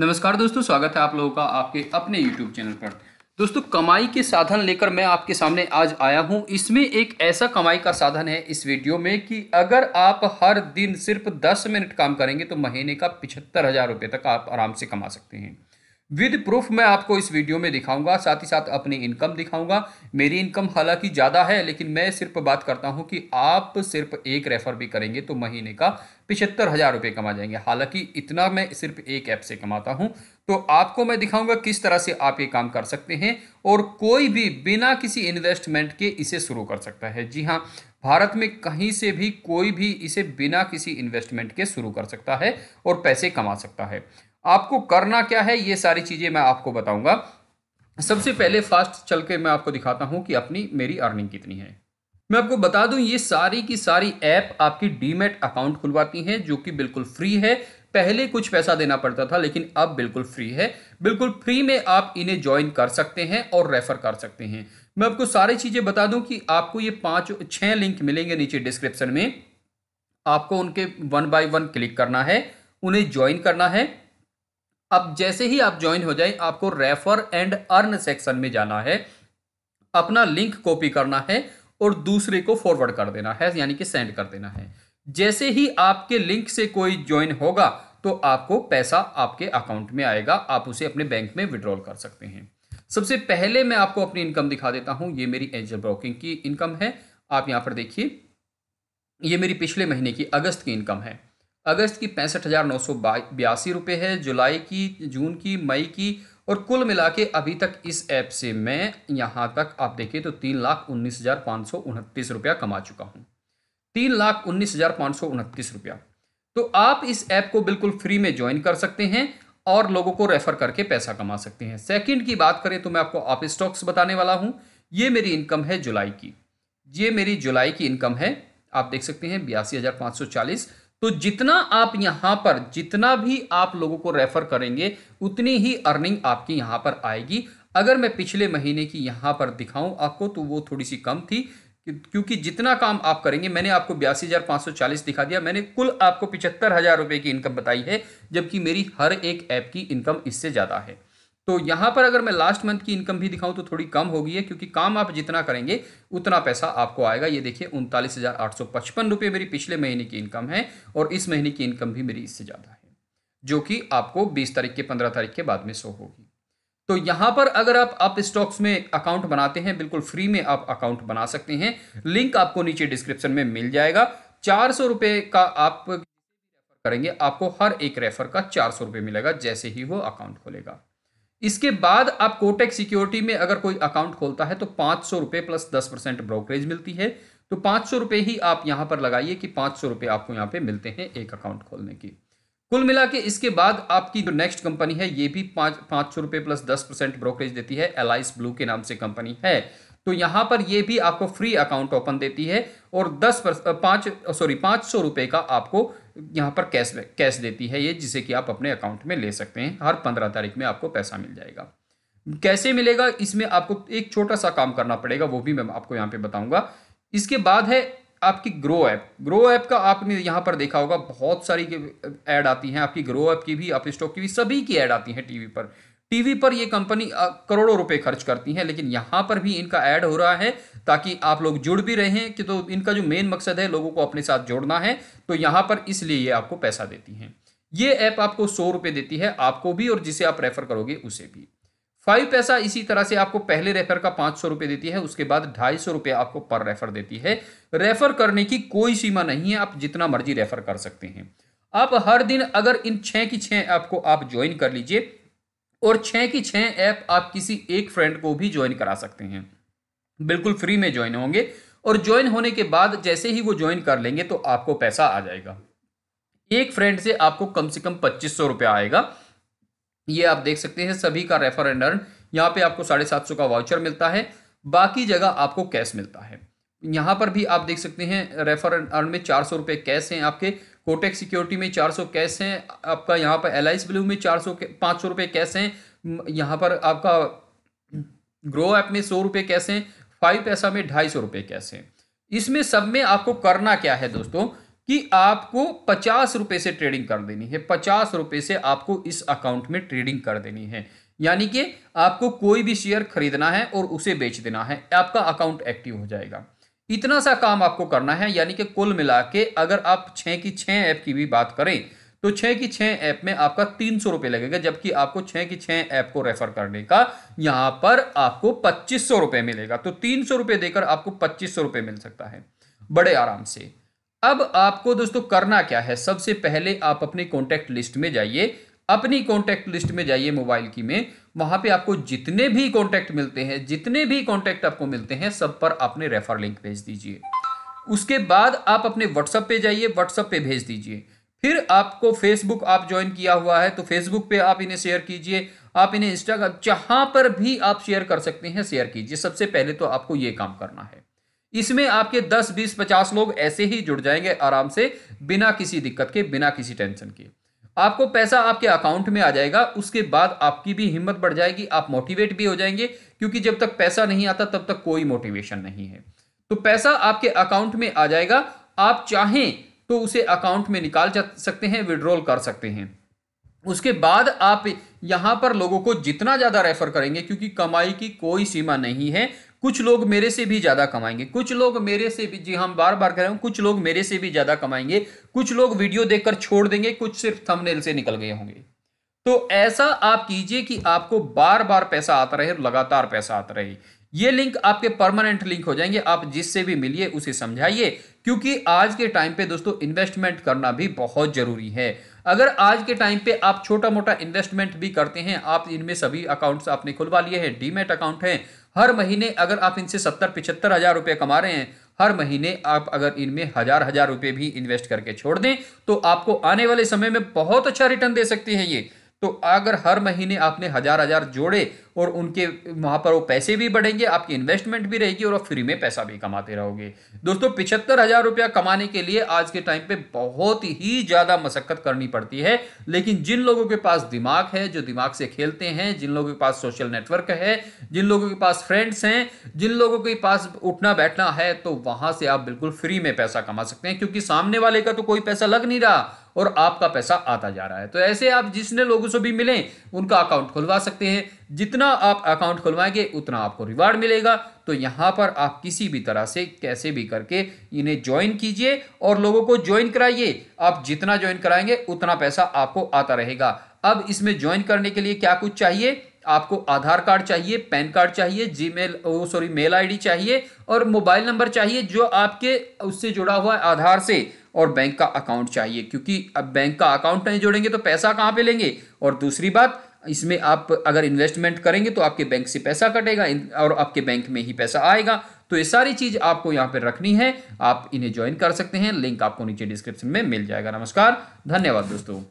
नमस्कार दोस्तों, स्वागत है आप लोगों का आपके अपने YouTube चैनल पर। दोस्तों, कमाई के साधन लेकर मैं आपके सामने आज आया हूं। इसमें एक ऐसा कमाई का साधन है इस वीडियो में कि अगर आप हर दिन सिर्फ 10 मिनट काम करेंगे तो महीने का 75,000 रुपये तक आप आराम से कमा सकते हैं। विद प्रूफ मैं आपको इस वीडियो में दिखाऊंगा, साथ ही साथ अपनी इनकम दिखाऊंगा। मेरी इनकम हालांकि ज़्यादा है, लेकिन मैं सिर्फ बात करता हूं कि आप सिर्फ एक रेफर भी करेंगे तो महीने का 75,000 रुपये कमा जाएंगे। हालांकि इतना मैं सिर्फ एक ऐप से कमाता हूं, तो आपको मैं दिखाऊंगा किस तरह से आप ये काम कर सकते हैं और कोई भी बिना किसी इन्वेस्टमेंट के इसे शुरू कर सकता है। जी हाँ, भारत में कहीं से भी कोई भी इसे बिना किसी इन्वेस्टमेंट के शुरू कर सकता है और पैसे कमा सकता है। आपको करना क्या है ये सारी चीज़ें मैं आपको बताऊंगा। सबसे पहले फास्ट चल के मैं आपको दिखाता हूं कि अपनी मेरी अर्निंग कितनी है। मैं आपको बता दूं, ये सारी की सारी ऐप आपकी डीमेट अकाउंट खुलवाती हैं जो कि बिल्कुल फ्री है। पहले कुछ पैसा देना पड़ता था, लेकिन अब बिल्कुल फ्री है। बिल्कुल फ्री में आप इन्हें ज्वाइन कर सकते हैं और रेफर कर सकते हैं। मैं आपको सारी चीज़ें बता दूँ कि आपको ये 5-6 लिंक मिलेंगे नीचे डिस्क्रिप्शन में। आपको उनके 1 by 1 क्लिक करना है, उन्हें ज्वाइन करना है। अब जैसे ही आप ज्वाइन हो जाए, आपको रेफर एंड अर्न सेक्शन में जाना है, अपना लिंक कॉपी करना है और दूसरे को फॉरवर्ड कर देना है, यानी कि सेंड कर देना है। जैसे ही आपके लिंक से कोई ज्वाइन होगा तो आपको पैसा आपके अकाउंट में आएगा, आप उसे अपने बैंक में विड्रॉल कर सकते हैं। सबसे पहले मैं आपको अपनी इनकम दिखा देता हूं। ये मेरी एंजल ब्रोकिंग की इनकम है। आप यहाँ पर देखिए, ये मेरी पिछले महीने की अगस्त की इनकम है। अगस्त की 65,982 रुपये है, जुलाई की, जून की, मई की, और कुल मिला के अभी तक इस ऐप से मैं यहाँ तक आप देखें तो 3,19,529 रुपया कमा चुका हूँ। 3,19,529 रुपया। तो आप इस ऐप को बिल्कुल फ्री में ज्वाइन कर सकते हैं और लोगों को रेफर करके पैसा कमा सकते हैं। सेकंड की बात करें तो मैं आपको अपस्टॉक्स बताने वाला हूँ। ये मेरी इनकम है जुलाई की, ये मेरी जुलाई की इनकम है। आप देख सकते हैं 82,540। तो जितना आप यहां पर जितना भी आप लोगों को रेफर करेंगे उतनी ही अर्निंग आपकी यहां पर आएगी। अगर मैं पिछले महीने की यहां पर दिखाऊं आपको तो वो थोड़ी सी कम थी, क्योंकि जितना काम आप करेंगे, मैंने आपको 82,540 दिखा दिया, मैंने कुल आपको 75,000 रुपये की इनकम बताई है, जबकि मेरी हर एक ऐप की इनकम इससे ज़्यादा है। तो यहाँ पर अगर मैं लास्ट मंथ की इनकम भी दिखाऊं तो थोड़ी कम हो गई है, क्योंकि काम आप जितना करेंगे उतना पैसा आपको आएगा। ये देखिए 39,855 रुपये मेरी पिछले महीने की इनकम है, और इस महीने की इनकम भी मेरी इससे ज़्यादा है, जो कि आपको 20 तारीख के 15 तारीख के बाद में शो होगी। तो यहाँ पर अगर आप अपस्टॉक्स में अकाउंट बनाते हैं, बिल्कुल फ्री में आप अकाउंट बना सकते हैं। लिंक आपको नीचे डिस्क्रिप्शन में मिल जाएगा। 400 रुपये का आप करेंगे, आपको हर एक रेफर का 400 रुपये मिलेगा जैसे ही वो अकाउंट खोलेगा। इसके बाद आप कोटेक सिक्योरिटी में अगर कोई अकाउंट खोलता है तो 500 रुपये प्लस 10% ब्रोकरेज मिलती है। तो 500 रुपये ही आप यहाँ पर लगाइए कि 500 रुपये आपको यहाँ पे मिलते हैं एक अकाउंट खोलने की। कुल मिला के इसके बाद आपकी जो नेक्स्ट कंपनी है, ये भी 500 रुपये प्लस 10% ब्रोकरेज देती है। एलाइस ब्लू के नाम से कंपनी है, तो यहाँ पर ये भी आपको फ्री अकाउंट ओपन देती है और 500 रुपये का आपको यहाँ पर कैश देती है, ये जिसे कि आप अपने अकाउंट में ले सकते हैं। हर 15 तारीख में आपको पैसा मिल जाएगा। कैसे मिलेगा, इसमें आपको एक छोटा सा काम करना पड़ेगा, वो भी मैं आपको यहाँ पे बताऊँगा। इसके बाद है आपकी ग्रो ऐप। ग्रो ऐप का आपने यहाँ पर देखा होगा, बहुत सारी ऐड आती हैं आपकी। ग्रो ऐप की भी, अपस्टॉक की भी, सभी की ऐड आती हैं टीवी पर। टीवी पर ये कंपनी करोड़ों रुपए खर्च करती है, लेकिन यहाँ पर भी इनका ऐड हो रहा है ताकि आप लोग जुड़ भी रहे हैं कि तो इनका जो मेन मकसद है लोगों को अपने साथ जोड़ना है, तो यहाँ पर इसलिए ये आपको पैसा देती हैं। ये ऐप आपको 100 रुपये देती है, आपको भी और जिसे आप रेफर करोगे उसे भी। 5paisa इसी तरह से आपको पहले रेफर का 500 रुपये देती है, उसके बाद 250 रुपये आपको पर रेफर देती है। रेफर करने की कोई सीमा नहीं है, आप जितना मर्जी रेफर कर सकते हैं। आप हर दिन अगर इन 6 की 6 ऐप को आप ज्वाइन कर लीजिए, और 6 की 6 ऐप आप किसी एक फ्रेंड को भी ज्वाइन करा सकते हैं। बिल्कुल फ्री में ज्वाइन होंगे, और ज्वाइन होने के बाद जैसे ही वो ज्वाइन कर लेंगे तो आपको पैसा आ जाएगा। एक फ्रेंड से आपको कम से कम 2,500 रुपया आएगा। ये आप देख सकते हैं सभी का रेफर एंड अर्न। यहाँ पे आपको 750 का वाउचर मिलता है, बाकी जगह आपको कैश मिलता है। यहाँ पर भी आप देख सकते हैं रेफर एंड अर्न में 400 रुपये कैश हैं आपके, कोटेक सिक्योरिटी में 400 कैश हैं आपका, यहाँ पर एलाइस ब्लू में 500 रुपये कैश हैं, यहाँ पर आपका ग्रो ऐप में 100 रुपये कैश हैं, 5paisa में 250 रुपये कैश हैं। इसमें सब में आपको करना क्या है दोस्तों, कि आपको 50 रुपये से ट्रेडिंग कर देनी है, 50 रुपये से आपको इस अकाउंट में ट्रेडिंग कर देनी है, यानी कि आपको कोई भी शेयर खरीदना है और उसे बेच देना है, आपका अकाउंट एक्टिव हो जाएगा। इतना सा काम आपको करना है, यानी कि कुल मिला के अगर आप 6 की 6 ऐप की भी बात करें तो 6 की 6 ऐप में आपका 300 रुपये लगेगा, जबकि आपको 6 की 6 ऐप को रेफर करने का यहाँ पर आपको 2500 रुपये मिलेगा। तो 300 रुपये देकर आपको 2500 रुपये मिल सकता है बड़े आराम से। अब आपको दोस्तों करना क्या है, सबसे पहले आप अपनी कॉन्टैक्ट लिस्ट में जाइए, अपनी कॉन्टैक्ट लिस्ट में जाइए मोबाइल की में, वहाँ पे आपको जितने भी कॉन्टैक्ट मिलते हैं, जितने भी कॉन्टैक्ट आपको मिलते हैं सब पर आपने रेफर लिंक भेज दीजिए। उसके बाद आप अपने व्हाट्सएप पे जाइए, व्हाट्सएप पे भेज दीजिए। फिर आपको फेसबुक आप ज्वाइन किया हुआ है तो फेसबुक पे आप इन्हें शेयर कीजिए, आप इन्हें इंस्टाग्राम, जहाँ पर भी आप शेयर कर सकते हैं शेयर कीजिए। सबसे पहले तो आपको ये काम करना है, इसमें आपके 10, 20, 50 लोग ऐसे ही जुड़ जाएंगे आराम से, बिना किसी दिक्कत के, बिना किसी टेंशन के। आपको पैसा आपके अकाउंट में आ जाएगा। उसके बाद आपकी भी हिम्मत बढ़ जाएगी, आप मोटिवेट भी हो जाएंगे, क्योंकि जब तक पैसा नहीं आता तब तक कोई मोटिवेशन नहीं है। तो पैसा आपके अकाउंट में आ जाएगा, आप चाहें तो उसे अकाउंट में निकाल सकते हैं, विड्रॉल कर सकते हैं। उसके बाद आप यहाँ पर लोगों को जितना ज़्यादा रेफर करेंगे, क्योंकि कमाई की कोई सीमा नहीं है, कुछ लोग मेरे से भी ज़्यादा कमाएंगे, कुछ लोग मेरे से भी, जी हम बार बार कह रहे हैं, कुछ लोग मेरे से भी ज़्यादा कमाएंगे, कुछ लोग वीडियो देखकर छोड़ देंगे, कुछ सिर्फ थंबनेल से निकल गए होंगे। तो ऐसा आप कीजिए कि आपको बार बार पैसा आता रहे, लगातार पैसा आता रहे। ये लिंक आपके परमानेंट लिंक हो जाएंगे, आप जिससे भी मिलिए उसे समझाइए, क्योंकि आज के टाइम पे दोस्तों इन्वेस्टमेंट करना भी बहुत ज़रूरी है। अगर आज के टाइम पे आप छोटा मोटा इन्वेस्टमेंट भी करते हैं, आप इनमें सभी अकाउंट्स आपने खुलवा लिए हैं, डीमेट अकाउंट हैं, हर महीने अगर आप इनसे 70-75 हज़ार रुपये कमा रहे हैं, हर महीने आप अगर इनमें 1000-1000 रुपये भी इन्वेस्ट करके छोड़ दें तो आपको आने वाले समय में बहुत अच्छा रिटर्न दे सकती है ये। तो अगर हर महीने आपने 1000-1000 जोड़े और उनके वहाँ पर वो पैसे भी बढ़ेंगे, आपकी इन्वेस्टमेंट भी रहेगी और आप फ्री में पैसा भी कमाते रहोगे। दोस्तों 75,000 रुपया कमाने के लिए आज के टाइम पे बहुत ही ज़्यादा मशक्कत करनी पड़ती है, लेकिन जिन लोगों के पास दिमाग है, जो दिमाग से खेलते हैं, जिन लोगों के पास सोशल नेटवर्क है, जिन लोगों के पास फ्रेंड्स हैं, जिन लोगों के पास उठना बैठना है, तो वहाँ से आप बिल्कुल फ्री में पैसा कमा सकते हैं, क्योंकि सामने वाले का तो कोई पैसा लग नहीं रहा और आपका पैसा आता जा रहा है। तो ऐसे आप जितने लोगों से भी मिलें उनका अकाउंट खुलवा सकते हैं, जितना आप अकाउंट खुलवाएंगे उतना आपको रिवार्ड मिलेगा। तो यहाँ पर आप किसी भी तरह से कैसे भी करके इन्हें ज्वाइन कीजिए और लोगों को ज्वाइन कराइए, आप जितना ज्वाइन कराएंगे उतना पैसा आपको आता रहेगा। अब इसमें ज्वाइन करने के लिए क्या कुछ चाहिए, आपको आधार कार्ड चाहिए, पैन कार्ड चाहिए, मेल आईडी चाहिए और मोबाइल नंबर चाहिए जो आपके उससे जुड़ा हुआ है आधार से, और बैंक का अकाउंट चाहिए, क्योंकि अब बैंक का अकाउंट नहीं जोड़ेंगे तो पैसा कहाँ पे लेंगे। और दूसरी बात, इसमें आप अगर इन्वेस्टमेंट करेंगे तो आपके बैंक से पैसा कटेगा और आपके बैंक में ही पैसा आएगा। तो ये सारी चीज़ आपको यहाँ पे रखनी है, आप इन्हें ज्वाइन कर सकते हैं, लिंक आपको नीचे डिस्क्रिप्शन में मिल जाएगा। नमस्कार, धन्यवाद दोस्तों।